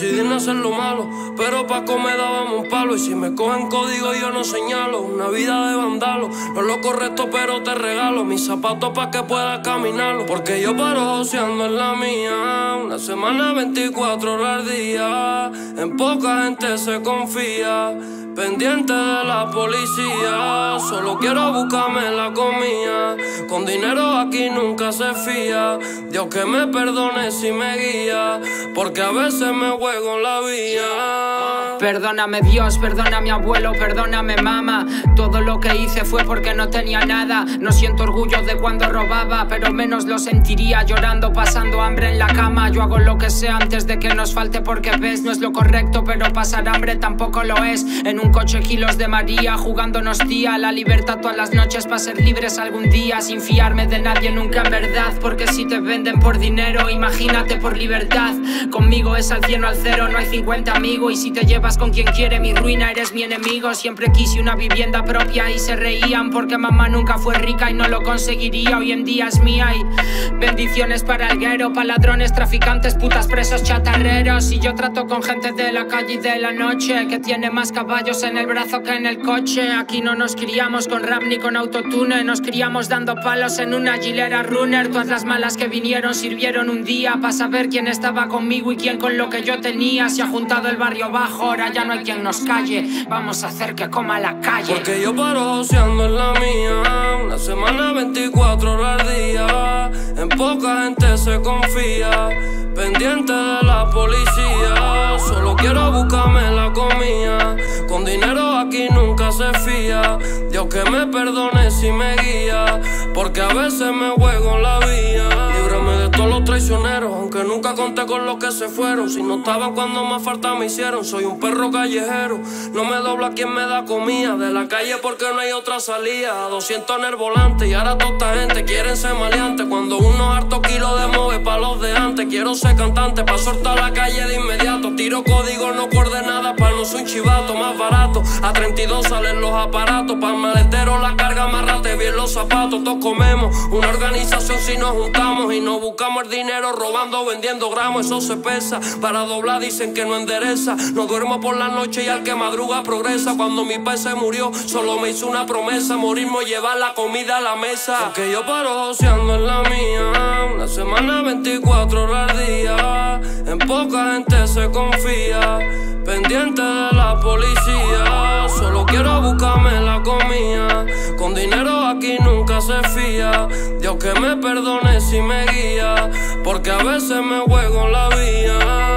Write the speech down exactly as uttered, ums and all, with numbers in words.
decidí no hacer lo malo, pero Paco me dábamos un palo. Y si me cogen código yo no señalo, una vida de vandalo. No es lo correcto pero te regalo mis zapatos pa' que puedas caminarlo. Porque yo paro joseando en la mía, una semana veinticuatro horas al día. En poca gente se confía, pendiente de la policía. Solo quiero buscarme la comida, con dinero aquí nunca se fía. Dios que me perdone si me guía, porque a veces me juego en la vía. Perdóname Dios, perdóname abuelo, perdóname mamá. Todo lo que hice fue porque no tenía nada. No siento orgullo de cuando robaba, pero menos lo sentiría llorando, pasando hambre en la cama. Yo hago lo que sea antes de que nos falte, porque ves, no es lo correcto, pero pasar hambre tampoco lo es. En un coche kilos de María, jugándonos tía, la libertad todas las noches para ser libres algún día, sin fiarme de nadie nunca en verdad, porque si te venden por dinero, imagínate por libertad. Conmigo es al cien o al cero, no hay cincuenta amigos, y si te llevas con quien quiere mi ruina, eres mi enemigo. Siempre quise una vivienda propia y se reían, porque mamá nunca fue rica y no lo conseguiría, hoy en día es mía. Y bendiciones para el guero, para ladrones, traficantes, putas, presos, chatarreros, y yo trato con gente de la calle y de la noche, que tiene más caballos en el brazo que en el coche. Aquí no nos criamos con rap ni con autotune, nos criamos dando palos en una hilera runner. Todas las malas que vinieron sirvieron un día para saber quién estaba conmigo y quién con lo que yo tenía. Se ha juntado el barrio bajo, ahora ya no hay quien nos calle, vamos a hacer que coma la calle. Porque yo paro joseando en la mía, una semana veinticuatro horas al día. En poca gente se confía, pendiente de la policía. Solo quiero buscarme la comida, con dinero aquí nunca se fía. Dios que me perdone si me guía, porque a veces me juego en la vía. Líbrame de todos los traicioneros, aunque nunca conté con los que se fueron. Si no estaban cuando más falta me hicieron, soy un perro callejero. No me dobla quien me da comida, de la calle porque no hay otra salida. doscientos en el volante y ahora toda esta gente quieren ser maleante. Cuando uno harto kilo de move pa' los de antes, quiero ser cantante pa' soltar la calle de inmediato. Tiro código, no coordenadas, pa' no soy un chivato más barato. A treinta y dos salen los aparatos, pa'l maletero la carga, amárrate bien los zapatos. Todos comemos una organización si nos juntamos, y no buscamos el dinero robando, vendiendo gramos. Eso se pesa, para doblar dicen que no endereza. No duermo por la noche y al que madruga progresa. Cuando mi padre se murió solo me hizo una promesa, morirme y llevar la comida a la mesa. Porque yo paro joseando en la mía, una semana veinticuatro horas al día. En poca gente se confía, pendiente de la policía. Solo quiero buscarme la comida, con dinero aquí nunca se fía. Dios que me perdone si me guía, porque a veces me juego en la vía.